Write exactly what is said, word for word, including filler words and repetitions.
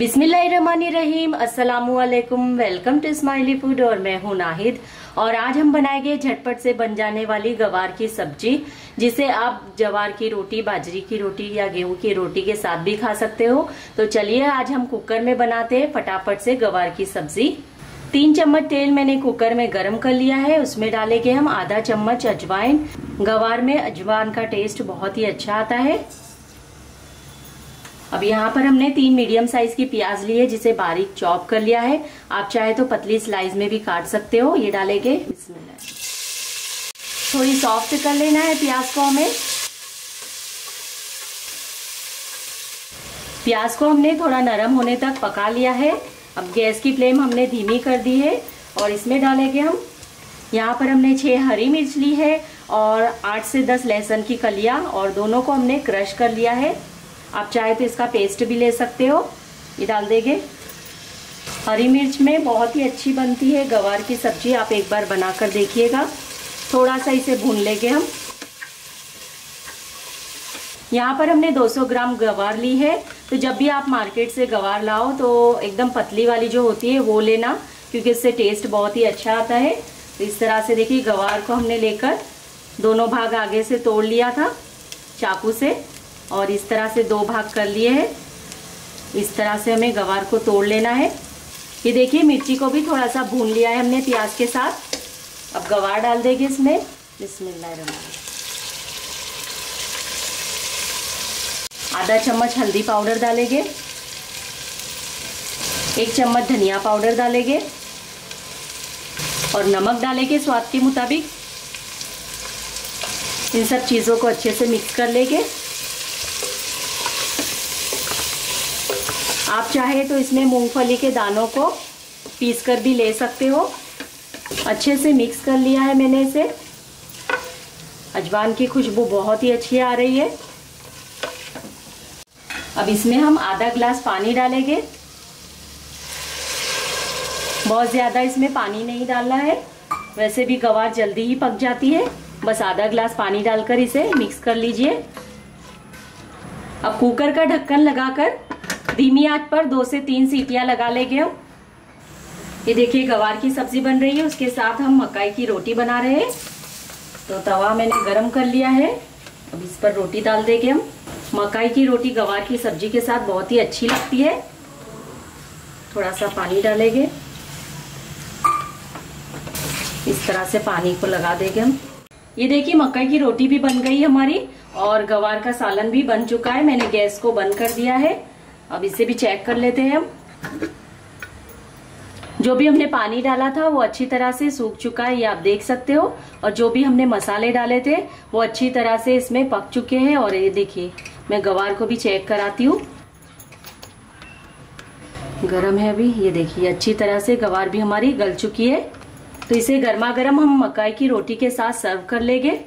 बिस्मिल्लाहिर्रहमानिर्रहीम, अस्सलामुअलैकुम। Welcome to smiley food और मैं हूं नाहिद। और आज हम बनाएंगे झटपट से बन जाने वाली गवार की सब्जी, जिसे आप जवार की रोटी, बाजरी की रोटी या गेहूं की रोटी के साथ भी खा सकते हो। तो चलिए आज हम कुकर में बनाते हैं फटाफट से गवार की सब्जी। तीन चम्मच तेल मैंने कुकर में गर्म कर लिया है, उसमें डालेंगे हम आधा चम्मच अजवाइन। गवार में अजवाइन का टेस्ट बहुत ही अच्छा आता है। अब यहाँ पर हमने तीन मीडियम साइज की प्याज ली है, जिसे बारीक चॉप कर लिया है। आप चाहे तो पतली स्लाइस में भी काट सकते हो। ये डालेंगे, थोड़ी सॉफ्ट कर लेना है प्याज को हमें। प्याज को हमने थोड़ा नरम होने तक पका लिया है। अब गैस की फ्लेम हमने धीमी कर दी है और इसमें डालेंगे हम, यहाँ पर हमने छह हरी मिर्च ली है और आठ से दस लहसुन की कलियाँ, और दोनों को हमने क्रश कर लिया है। आप चाहे तो इसका पेस्ट भी ले सकते हो। ये डाल देंगे। हरी मिर्च में बहुत ही अच्छी बनती है गवार की सब्जी, आप एक बार बना कर देखिएगा। थोड़ा सा इसे भून लेंगे हम। यहाँ पर हमने दो सौ ग्राम गवार ली है। तो जब भी आप मार्केट से गवार लाओ तो एकदम पतली वाली जो होती है वो लेना, क्योंकि इससे टेस्ट बहुत ही अच्छा आता है। तो इस तरह से देखिए, गवार को हमने लेकर दोनों भाग आगे से तोड़ लिया था चाकू से, और इस तरह से दो भाग कर लिए हैं। इस तरह से हमें गवार को तोड़ लेना है। ये देखिए, मिर्ची को भी थोड़ा सा भून लिया है हमने प्याज के साथ। अब गवार डाल देंगे इसमें। बिस्मिल्लाह। आधा चम्मच हल्दी पाउडर डालेंगे, एक चम्मच धनिया पाउडर डालेंगे और नमक डालेंगे स्वाद के मुताबिक। इन सब चीज़ों को अच्छे से मिक्स कर लेंगे। आप चाहे तो इसमें मूंगफली के दानों को पीस कर भी ले सकते हो। अच्छे से मिक्स कर लिया है मैंने इसे। अजवाइन की खुशबू बहुत ही अच्छी आ रही है। अब इसमें हम आधा ग्लास पानी डालेंगे। बहुत ज़्यादा इसमें पानी नहीं डालना है, वैसे भी गवार जल्दी ही पक जाती है। बस आधा ग्लास पानी डालकर इसे मिक्स कर लीजिए। अब कुकर का ढक्कन लगाकर धीमी आंच पर दो से तीन सीटियां लगा लेंगे हम। ये देखिए, गवार की सब्जी बन रही है। उसके साथ हम मकई की रोटी बना रहे हैं। तो तवा मैंने गरम कर लिया है, अब इस पर रोटी डाल देंगे हम। मकई की रोटी गवार की सब्जी के साथ बहुत ही अच्छी लगती है। थोड़ा सा पानी डालेंगे, इस तरह से पानी को लगा देंगे हम। ये देखिए, मकई की रोटी भी बन गई हमारी और गवार का सालन भी बन चुका है। मैंने गैस को बंद कर दिया है। अब इसे भी चेक कर लेते हैं हम। जो भी हमने पानी डाला था वो अच्छी तरह से सूख चुका है, ये आप देख सकते हो। और जो भी हमने मसाले डाले थे वो अच्छी तरह से इसमें पक चुके हैं। और ये देखिए, मैं गवार को भी चेक कराती हूँ। गरम है अभी। ये देखिए, अच्छी तरह से गवार भी हमारी गल चुकी है। तो इसे गर्मा गर्म हम मकई की रोटी के साथ सर्व कर लेंगे।